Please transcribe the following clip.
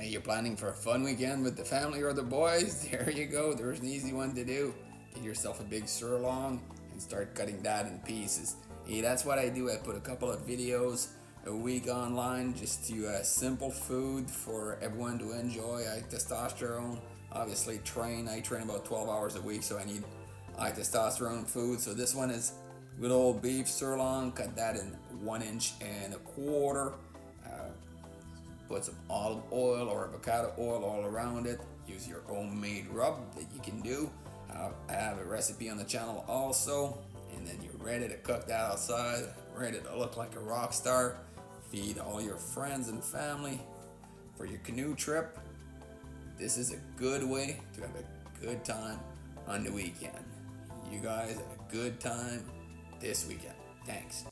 Hey, you're planning for a fun weekend with the family or the boys? There you go, there's an easy one to do. Get yourself a big sirloin and start cutting that in pieces. Hey, that's what I do. I put a couple of videos a week online, just to simple food for everyone to enjoy. I like testosterone, obviously train. I train about 12 hours a week, so I need high testosterone food. So this one is good old beef sirloin. Cut that in 1 1/4 inches. Put some olive oil or avocado oil all around it. Use your homemade rub that you can do. I have a recipe on the channel also. And then you're ready to cook that outside, ready to look like a rock star. Feed all your friends and family for your canoe trip. This is a good way to have a good time on the weekend. You guys have a good time this weekend. Thanks.